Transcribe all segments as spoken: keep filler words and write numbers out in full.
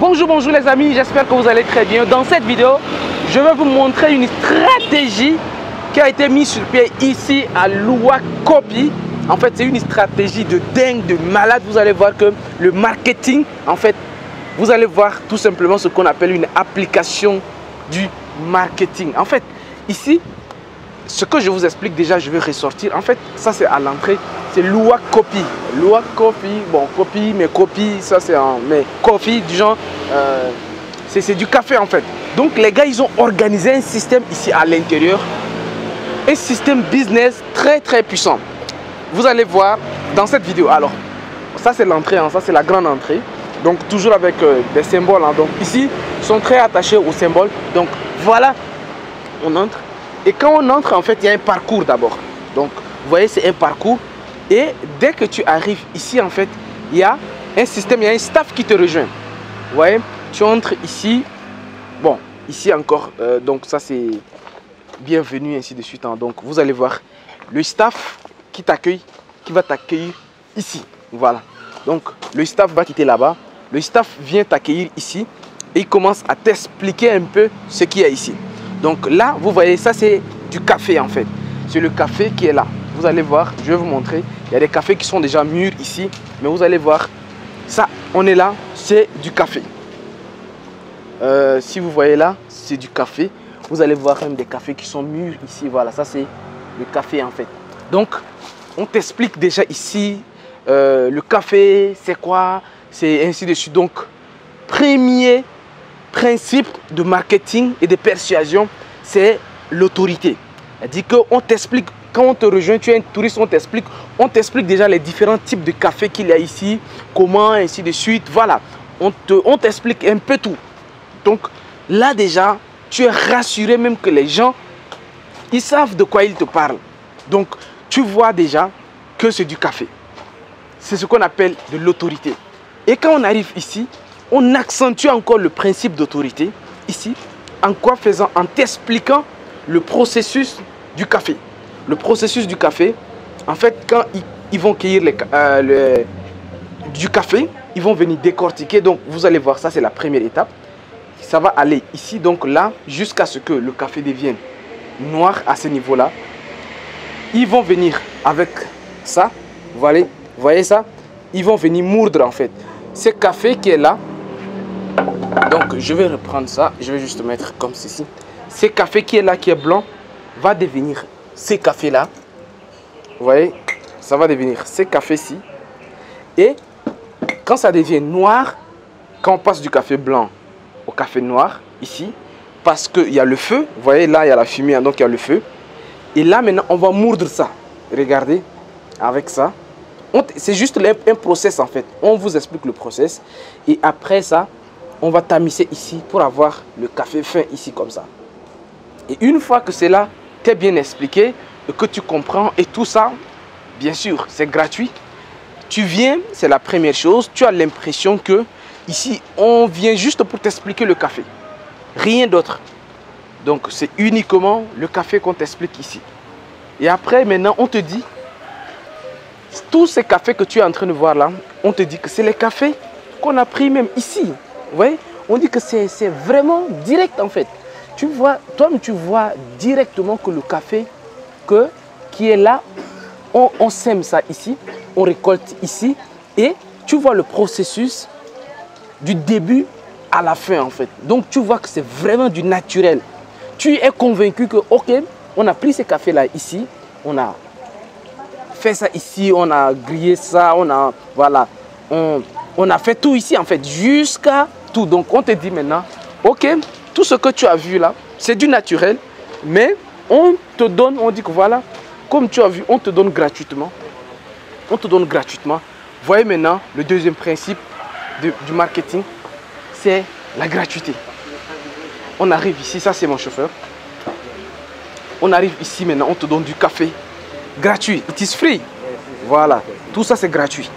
Bonjour, bonjour les amis, j'espère que vous allez très bien. Dans cette vidéo, je vais vous montrer une stratégie qui a été mise sur pied ici à Loua Copy. En fait, c'est une stratégie de dingue, de malade. Vous allez voir que le marketing, en fait, vous allez voir tout simplement ce qu'on appelle une application du marketing. En fait, ici, ce que je vous explique déjà, je vais ressortir. En fait, ça c'est à l'entrée, c'est Loua Copy. Loua Copy, bon, copy, mais copy, ça c'est un... Mais Kofi, du genre, euh, c'est du café en fait. Donc les gars, ils ont organisé un système ici à l'intérieur, un système business très très puissant. Vous allez voir dans cette vidéo. Alors, ça c'est l'entrée, hein, ça c'est la grande entrée. Donc toujours avec euh, des symboles. Hein. Donc ici, ils sont très attachés aux symboles. Donc voilà, on entre. Et quand on entre, en fait, il y a un parcours d'abord. Donc, vous voyez, c'est un parcours. Et dès que tu arrives ici, en fait, il y a un système, il y a un staff qui te rejoint. Vous voyez, tu entres ici. Bon, ici encore, euh, donc ça c'est bienvenue, ainsi de suite. Hein. Donc, vous allez voir le staff qui t'accueille, qui va t'accueillir ici. Voilà. Donc, le staff va quitter là-bas. Le staff vient t'accueillir ici. Et il commence à t'expliquer un peu ce qu'il y a ici. Donc là, vous voyez, ça c'est du café en fait. C'est le café qui est là. Vous allez voir, je vais vous montrer. Il y a des cafés qui sont déjà mûrs ici. Mais vous allez voir, ça, on est là, c'est du café. Euh, si vous voyez là, c'est du café. Vous allez voir même des cafés qui sont mûrs ici. Voilà, ça c'est le café en fait. Donc, on t'explique déjà ici, euh, le café, c'est quoi, c'est ainsi de suite. Donc, premier... principe de marketing et de persuasion, c'est l'autorité. C'est-à-dire qu'on t'explique, quand on te rejoint, tu es un touriste, on t'explique, on t'explique déjà les différents types de café qu'il y a ici, comment, ainsi de suite. Voilà, on t'explique un peu tout. Donc là déjà, tu es rassuré même que les gens, ils savent de quoi ils te parlent. Donc tu vois déjà que c'est du café. C'est ce qu'on appelle de l'autorité. Et quand on arrive ici, on accentue encore le principe d'autorité ici, en quoi faisant, en t'expliquant le processus du café. Le processus du café, en fait, quand ils, ils vont cueillir les, euh, le, du café, ils vont venir décortiquer. Donc, vous allez voir, ça, c'est la première étape. Ça va aller ici, donc là, jusqu'à ce que le café devienne noir à ce niveau-là. Ils vont venir avec ça, vous voyez, vous voyez ça? Ils vont venir moudre, en fait. Ce café qui est là, donc je vais reprendre ça, je vais juste mettre comme ceci. Ce café qui est là, qui est blanc, va devenir ce café là. Vous voyez, ça va devenir ce café-ci. Et quand ça devient noir, quand on passe du café blanc au café noir, ici, parce qu'il y a le feu, vous voyez là, il y a la fumée, donc il y a le feu. Et là maintenant, on va moudre ça. Regardez, avec ça. C'est juste un process en fait. On vous explique le process. Et après ça, on va tamisser ici pour avoir le café fin ici comme ça. Et une fois que cela t'est bien expliqué, que tu comprends et tout ça, bien sûr, c'est gratuit. Tu viens, c'est la première chose. Tu as l'impression que ici, on vient juste pour t'expliquer le café. Rien d'autre. Donc, c'est uniquement le café qu'on t'explique ici. Et après, maintenant, on te dit... tous ces cafés que tu es en train de voir là, on te dit que c'est les cafés qu'on a pris même ici. Vous voyez, on dit que c'est vraiment direct en fait. Tu vois, toi-même tu vois directement que le café que, qui est là, on, on sème ça ici, on récolte ici. Et tu vois le processus du début à la fin en fait. Donc tu vois que c'est vraiment du naturel. Tu es convaincu que ok, on a pris ces cafés là ici, on a... fait ça ici, on a grillé ça, on a, voilà, on, on a fait tout ici en fait, jusqu'à tout. Donc on te dit maintenant, ok, tout ce que tu as vu là, c'est du naturel, mais on te donne, on dit que voilà, comme tu as vu, on te donne gratuitement, on te donne gratuitement. Voyez maintenant, le deuxième principe de, du marketing, c'est la gratuité. On arrive ici, ça c'est mon chauffeur, on arrive ici maintenant, on te donne du café. Gratuit, it is free. Voilà, tout ça c'est gratuit.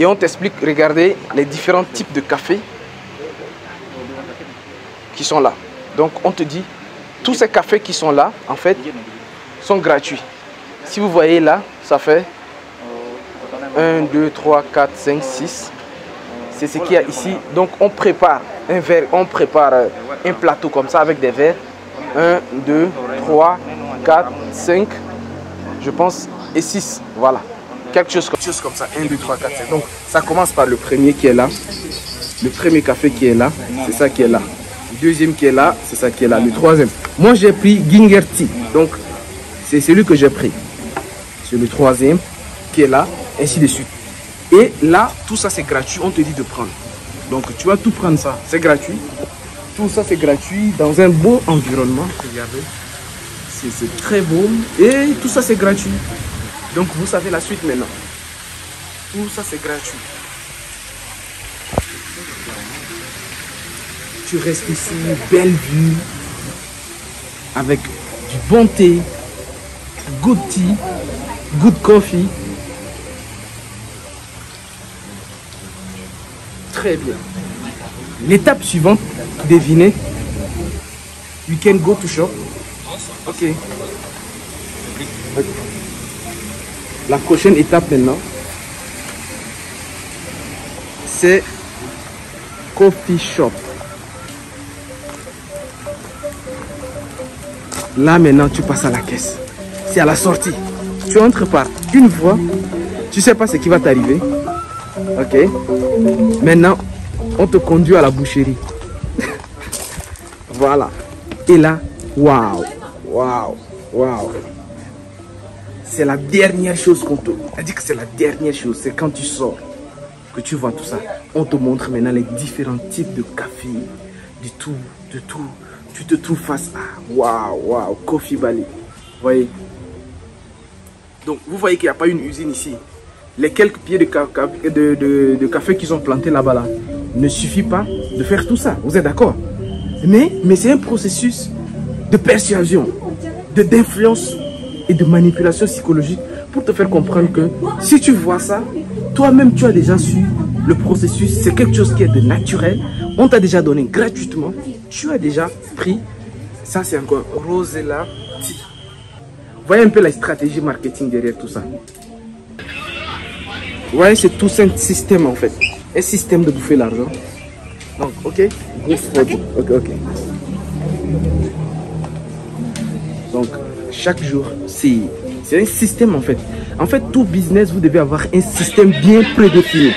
Et on t'explique, regardez, les différents types de café qui sont là. Donc on te dit, tous ces cafés qui sont là, en fait, sont gratuits. Si vous voyez là, ça fait un, deux, trois, quatre, cinq, six. C'est ce qu'il y a ici. Donc on prépare un verre, on prépare un plateau comme ça avec des verres. un, deux, trois, quatre, cinq, je pense, et six. Voilà. Quelque chose comme ça. un, deux, trois, quatre, cinq. Donc ça commence par le premier qui est là. Le premier café qui est là, c'est ça qui est là. Le deuxième qui est là, c'est ça qui est là. Le troisième. Moi j'ai pris Ginger Tea. Donc c'est celui que j'ai pris. C'est le troisième qui est là, ainsi de suite. Et là, tout ça c'est gratuit, on te dit de prendre. Donc tu vas tout prendre ça, c'est gratuit. Tout ça c'est gratuit dans un beau environnement. Regardez, c'est très beau. Et tout ça c'est gratuit. Donc vous savez la suite maintenant. Tout ça c'est gratuit. Tu restes ici, belle vue, avec du bon thé, good tea, good coffee. Très bien. L'étape suivante, devinez. You can go to shop. Ok. La prochaine étape maintenant, c'est coffee shop. Là maintenant, tu passes à la caisse. C'est à la sortie. Tu entres par une voie. Tu sais pas ce qui va t'arriver. Ok. Maintenant, on te conduit à la boucherie. Voilà. Et là, waouh, waouh, waouh. C'est la dernière chose qu'on te... Elle dit que c'est la dernière chose. C'est quand tu sors que tu vois tout ça. On te montre maintenant les différents types de café, de tout, de tout. Tu te trouves face à... Waouh, waouh, Kofi Bali. Vous voyez? Donc, vous voyez qu'il n'y a pas une usine ici. Les quelques pieds de, ca de, de, de café qu'ils ont planté là-bas, là, ne suffit pas de faire tout ça. Vous êtes d'accord? Mais, mais c'est un processus de persuasion, d'influence et de manipulation psychologique pour te faire comprendre que si tu vois ça, toi-même, tu as déjà su le processus. C'est quelque chose qui est de naturel. On t'a déjà donné gratuitement. Tu as déjà pris. Ça, c'est encore Rosella Tea. Voyez un peu la stratégie marketing derrière tout ça. Voyez, c'est tout un système en fait. Un système de bouffer l'argent. Donc, ok. Ok, ok. Donc, chaque jour, c'est un système en fait. En fait, tout business, vous devez avoir un système bien prédéfini.